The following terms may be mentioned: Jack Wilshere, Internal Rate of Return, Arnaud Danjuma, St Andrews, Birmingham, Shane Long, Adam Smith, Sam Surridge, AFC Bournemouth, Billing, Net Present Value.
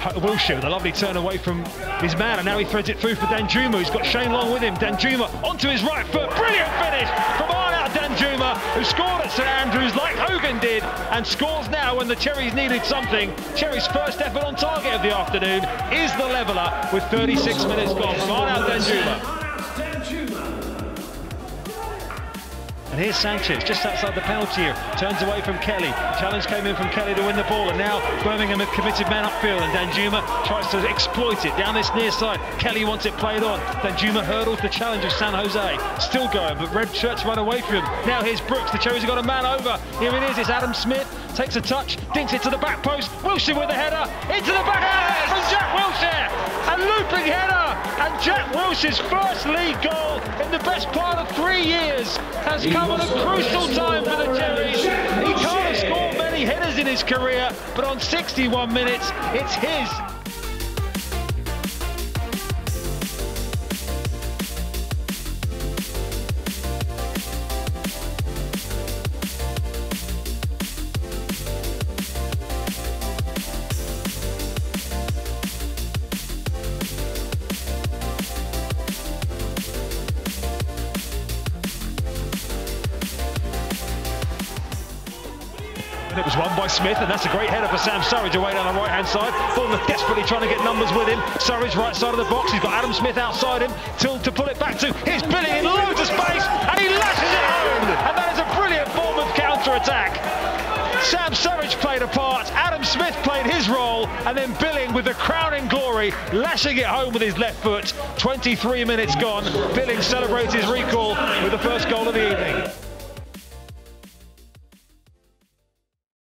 Wilshere with a lovely turn away from his man, and now he threads it through for Danjuma, who's got Shane Long with him. Danjuma onto his right foot, brilliant finish from Arnaud Danjuma, who scored at St Andrews like Hogan did, and scores now when the Cherries needed something. Cherries' first effort on target of the afternoon is the leveller with 36 minutes gone from Arnaud Danjuma. And here's Sanchez, just outside the penalty area, turns away from Kelly. Challenge came in from Kelly to win the ball, and now Birmingham have committed man upfield, and Danjuma tries to exploit it down this near side. Kelly wants it played on. Danjuma hurdles the challenge of San Jose. Still going, but red shirts run away from him. Now here's Brooks, the Cherries have got a man over. Here it is, it's Adam Smith, takes a touch, dinks it to the back post. Wilshere with the header, into the back post from Jack Wilshere. A looping header, and Jack Wilshere's first league goal in the best part of 3 years has come at a crucial time for the Cherries. He can't score many headers in his career, but on 61 minutes, it's his. It was won by Smith, and that's a great header for Sam Surridge away down the right-hand side. Bournemouth desperately trying to get numbers with him. Surridge right side of the box, he's got Adam Smith outside him, Till to pull it back to. Here's Billing in loads of space, and he lashes it home! And that is a brilliant Bournemouth counter-attack. Sam Surridge played a part, Adam Smith played his role, and then Billing with the crowning glory, lashing it home with his left foot. 23 minutes gone, Billing celebrates his recall with the first goal of the evening.